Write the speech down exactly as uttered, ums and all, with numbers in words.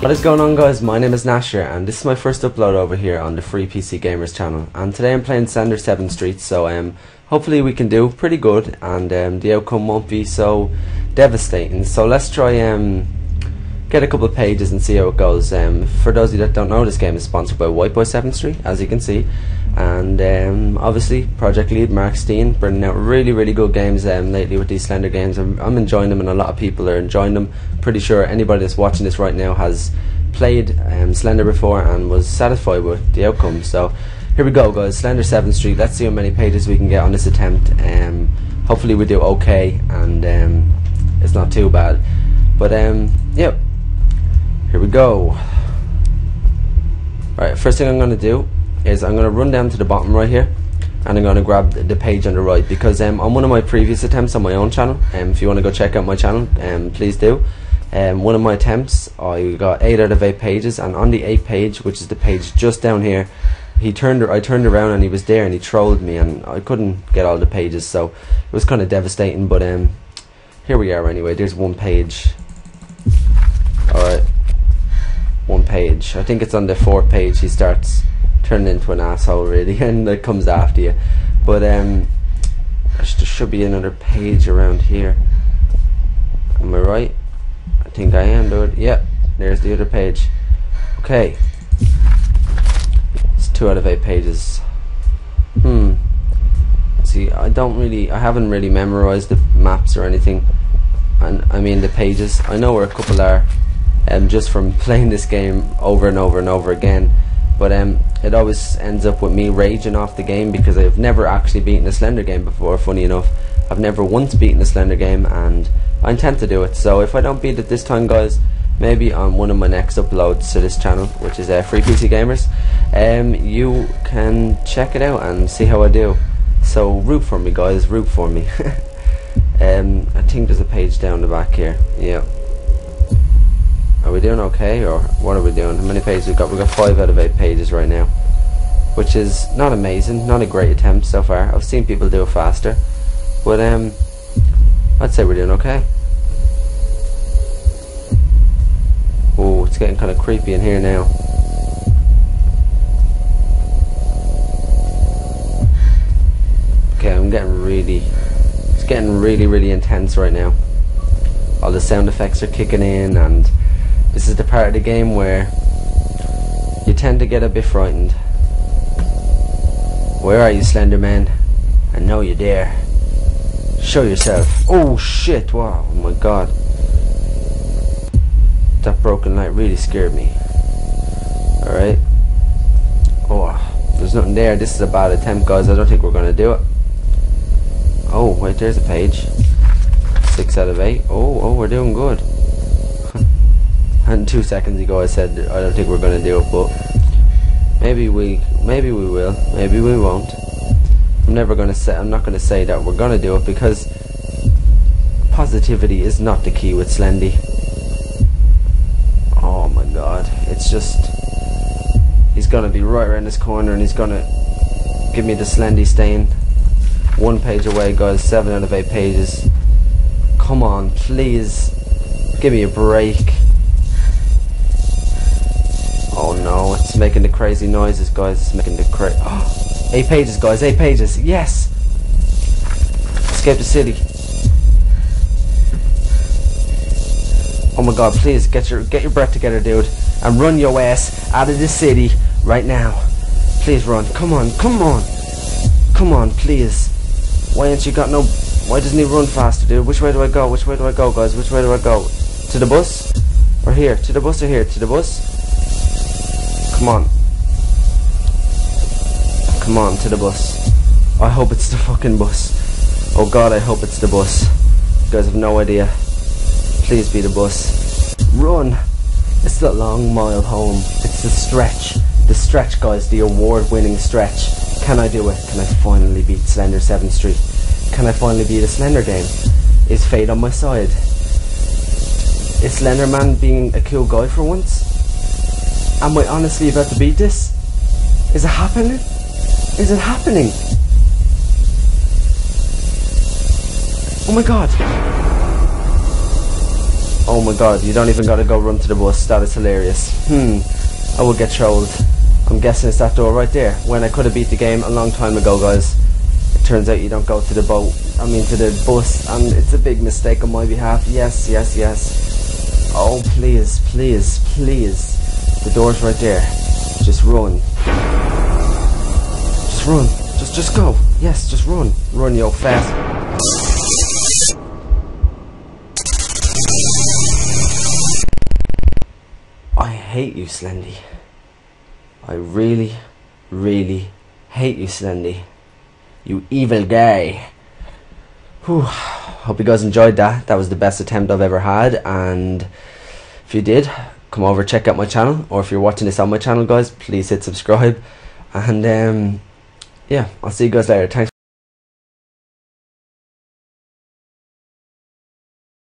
What is going on, guys? My name is Nasher and this is my first upload over here on the Free P C Gamers channel, and today I'm playing Slender seventh Street, so um, hopefully we can do pretty good and um, the outcome won't be so devastating. So let's try um, get a couple of pages and see how it goes. Um, for those of you that don't know, this game is sponsored by White Boy seventh Street, as you can see, and um, obviously project lead Mark Steen bringing out really really good games um, lately with these Slender games. I'm, I'm enjoying them and a lot of people are enjoying them. Pretty sure anybody that's watching this right now has played um, Slender before and was satisfied with the outcome. So here we go, guys. Slender seventh Street. Let's see how many pages we can get on this attempt. Um, hopefully we do okay and um, it's not too bad, but um, yeah, here we go. Alright, first thing I'm going to do is I'm going to run down to the bottom right here and I'm going to grab the page on the right, because um, on one of my previous attempts on my own channel, um, if you want to go check out my channel, um, please do. Um, one of my attempts, I got eight out of eight pages, and on the eighth page, which is the page just down here, he turned. I turned around and he was there and he trolled me and I couldn't get all the pages, so it was kind of devastating, but um, here we are anyway. There's one page. Alright, one page. I think it's on the fourth page he starts turned into an asshole really and like comes after you, but um there should be another page around here. Am I right? I think I am, dude. Yep, there's the other page. Okay, it's two out of eight pages. Hmm see, I don't really I haven't really memorized the maps or anything, and I mean the pages. I know where a couple are um, just from playing this game over and over and over again, but um, it always ends up with me raging off the game because I've never actually beaten a Slender game before. Funny enough, I've never once beaten a Slender game and I intend to do it, so if I don't beat it this time, guys, maybe on one of my next uploads to this channel, which is uh, Free P C Gamers, um, you can check it out and see how I do, so root for me, guys, root for me. um, I think there's a page down the back here. Yeah. Are we doing okay, or what are we doing? How many pages we got? We got five out of eight pages right now, which is not amazing, not a great attempt so far. I've seen people do it faster, but um, I'd say we're doing okay. Oh, it's getting kind of creepy in here now. Okay, I'm getting really, it's getting really, really intense right now. All the sound effects are kicking in, and this is the part of the game where you tend to get a bit frightened. Where are you, Slenderman? I know you're there. Show yourself. Oh shit, wow, oh my god. That broken light really scared me. Alright. Oh, there's nothing there. This is a bad attempt, guys. I don't think we're gonna do it. Oh, wait, there's a page. Six out of eight. Oh, oh, we're doing good. And two seconds ago I said I don't think we're gonna do it, but maybe we maybe we will, maybe we won't. I'm never gonna say I'm not gonna say that we're gonna do it, because positivity is not the key with Slendy. Oh my god, it's just, he's gonna be right around this corner and he's gonna give me the Slendy stain. One page away, guys, seven out of eight pages. Come on, please give me a break. Oh no, it's making the crazy noises, guys. It's making the cra- oh, eight pages, guys, eight pages. Yes! Escape the city. Oh my god, please get your get your breath together, dude. And run your ass out of this city right now. Please run. Come on, come on. Come on, please. Why ain't you got no why doesn't he run faster, dude? Which way do I go? Which way do I go, guys? Which way do I go? To the bus? Or here? To the bus or here? To the bus? Come on. Come on, to the bus. I hope it's the fucking bus. Oh god, I hope it's the bus. You guys have no idea. Please be the bus. Run! It's the long mile home. It's the stretch. The stretch, guys. The award-winning stretch. Can I do it? Can I finally beat Slender seventh Street? Can I finally beat a Slender game? Is fate on my side? Is Slenderman being a cool guy for once? Am I honestly about to beat this? Is it happening? Is it happening? Oh my god! Oh my god, you don't even gotta go run to the bus. That is hilarious. Hmm, I will get trolled. I'm guessing it's that door right there. When I could have beat the game a long time ago, guys. It turns out you don't go to the boat. I mean to the bus, and it's a big mistake on my behalf. Yes, yes, yes. Oh please, please, please. The door's right there. Just run. Just run. Just, just go. Yes, just run. Run, yo, fast. I hate you, Slendy. I really, really hate you, Slendy. You evil guy. Whew. Hope you guys enjoyed that. That was the best attempt I've ever had. And if you did, come over, check out my channel. Or if you're watching this on my channel, guys, please hit subscribe. And um, yeah, I'll see you guys later. Thanks.